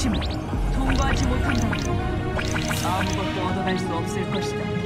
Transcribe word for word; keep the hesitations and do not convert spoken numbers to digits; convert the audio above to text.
의심을 통과하지 못한다면 아무것도 얻어갈 수 없을 것이다.